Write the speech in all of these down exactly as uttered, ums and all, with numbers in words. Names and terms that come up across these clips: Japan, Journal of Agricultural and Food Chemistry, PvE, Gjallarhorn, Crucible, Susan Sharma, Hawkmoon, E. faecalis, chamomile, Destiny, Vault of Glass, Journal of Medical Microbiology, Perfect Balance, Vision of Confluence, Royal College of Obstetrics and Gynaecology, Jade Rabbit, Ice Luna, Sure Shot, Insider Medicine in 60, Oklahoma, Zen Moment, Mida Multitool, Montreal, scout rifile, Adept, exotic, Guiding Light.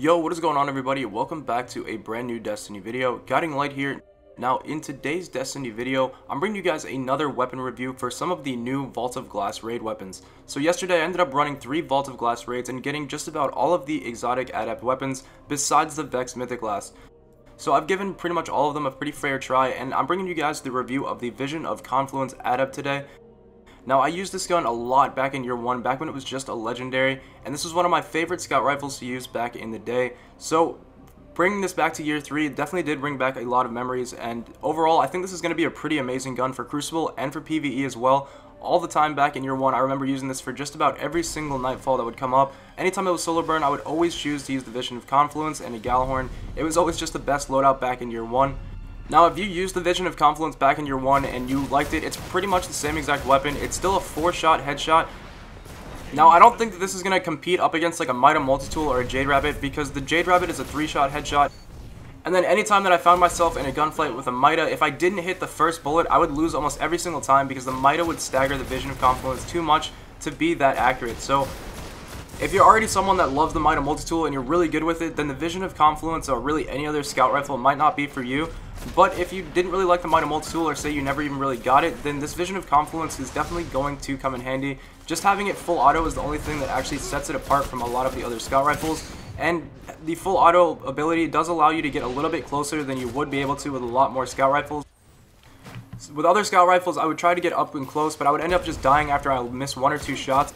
Yo, what is going on everybody? Welcome back to a brand new Destiny video. Guiding Light here. Now in today's Destiny video, I'm bringing you guys another weapon review for some of the new Vault of Glass raid weapons. So yesterday I ended up running three Vault of Glass raids and getting just about all of the exotic Adept weapons besides the Vex Mythic last. So I've given pretty much all of them a pretty fair try, and I'm bringing you guys the review of the Vision of Confluence Adept today. Now I used this gun a lot back in year one, back when it was just a legendary, and this was one of my favorite scout rifles to use back in the day. So bringing this back to year three definitely did bring back a lot of memories, and overall I think this is going to be a pretty amazing gun for Crucible and for PvE as well. All the time back in year one I remember using this for just about every single nightfall that would come up. Anytime it was solo burn I would always choose to use the Vision of Confluence and a Gjallarhorn. It was always just the best loadout back in year one. Now if you used the Vision of Confluence back in year one and you liked it, it's pretty much the same exact weapon. It's still a four shot headshot. Now I don't think that this is going to compete up against like a Mida Multitool or a Jade Rabbit, because the Jade Rabbit is a three shot headshot. And then anytime that I found myself in a gunfight with a Mida, if I didn't hit the first bullet, I would lose almost every single time because the Mida would stagger the Vision of Confluence too much to be that accurate. So if you're already someone that loves the Mida Multitool and you're really good with it, then the Vision of Confluence or really any other scout rifle might not be for you. But if you didn't really like the Mida Multitool, or say you never even really got it, then this Vision of Confluence is definitely going to come in handy. Just having it full auto is the only thing that actually sets it apart from a lot of the other scout rifles. And the full auto ability does allow you to get a little bit closer than you would be able to with a lot more scout rifles. With other scout rifles, I would try to get up and close, but I would end up just dying after I miss one or two shots.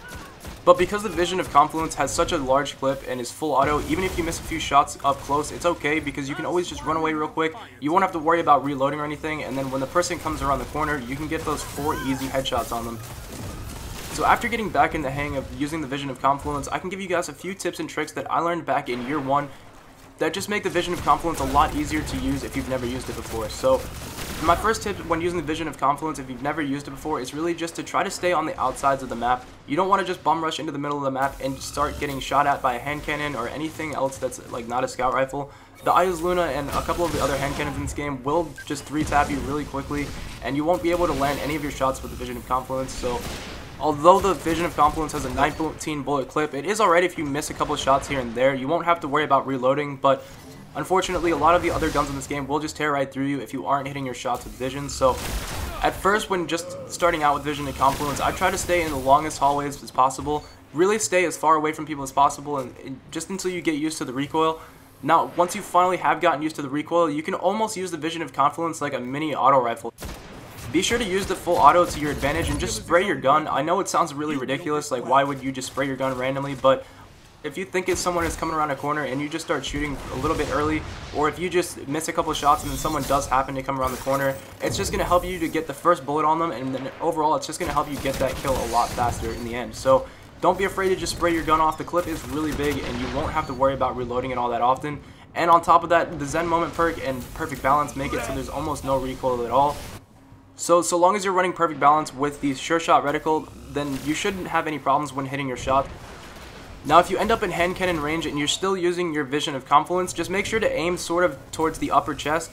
But because the Vision of Confluence has such a large clip and is full auto, even if you miss a few shots up close, it's okay because you can always just run away real quick. You won't have to worry about reloading or anything, and then when the person comes around the corner, you can get those four easy headshots on them. So after getting back in the hang of using the Vision of Confluence, I can give you guys a few tips and tricks that I learned back in year one that just make the Vision of Confluence a lot easier to use if you've never used it before. So my first tip when using the Vision of Confluence, if you've never used it before, is really just to try to stay on the outsides of the map. You don't want to just bum rush into the middle of the map and start getting shot at by a hand cannon or anything else that's like not a scout rifle. The Ice Luna and a couple of the other hand cannons in this game will just three tap you really quickly, and you won't be able to land any of your shots with the Vision of Confluence. So although the Vision of Confluence has a nineteen bullet clip, it is alright if you miss a couple shots here and there. You won't have to worry about reloading, but unfortunately, a lot of the other guns in this game will just tear right through you if you aren't hitting your shots with Vision. So at first, when just starting out with Vision and Confluence, I try to stay in the longest hallways as possible. Really stay as far away from people as possible, and, and just until you get used to the recoil. Now, once you finally have gotten used to the recoil, you can almost use the Vision of Confluence like a mini auto rifle. Be sure to use the full auto to your advantage and just spray your gun. I know it sounds really ridiculous, like why would you just spray your gun randomly, but if you think it's someone is coming around a corner and you just start shooting a little bit early, or if you just miss a couple shots and then someone does happen to come around the corner, it's just going to help you to get the first bullet on them, and then overall it's just going to help you get that kill a lot faster in the end. So don't be afraid to just spray your gun off. The clip is really big and you won't have to worry about reloading it all that often. And on top of that, the Zen Moment perk and Perfect Balance make it so there's almost no recoil at all. So, so long as you're running Perfect Balance with the Sure Shot reticle, then you shouldn't have any problems when hitting your shot. Now if you end up in hand cannon range and you're still using your Vision of Confluence, just make sure to aim sort of towards the upper chest.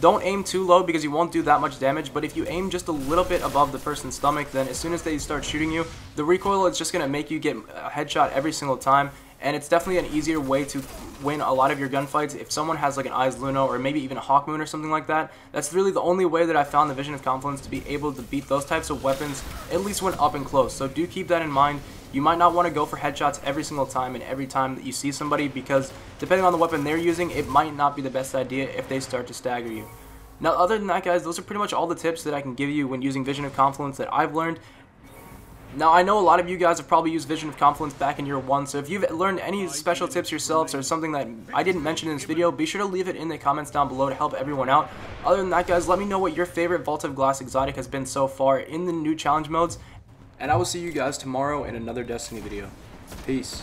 Don't aim too low because you won't do that much damage, but if you aim just a little bit above the person's stomach, then as soon as they start shooting you, the recoil is just going to make you get a headshot every single time, and it's definitely an easier way to win a lot of your gunfights. If someone has like an Ice Luna or maybe even a Hawkmoon or something like that, that's really the only way that I found the Vision of Confluence to be able to beat those types of weapons, at least when up and close. So do keep that in mind. You might not want to go for headshots every single time and every time that you see somebody, because depending on the weapon they're using, it might not be the best idea if they start to stagger you. Now other than that guys, those are pretty much all the tips that I can give you when using Vision of Confluence that I've learned. Now I know a lot of you guys have probably used Vision of Confluence back in year one, so if you've learned any special tips yourselves or something that I didn't mention in this video, be sure to leave it in the comments down below to help everyone out. Other than that guys, let me know what your favorite Vault of Glass exotic has been so far in the new challenge modes. And I will see you guys tomorrow in another Destiny video. Peace.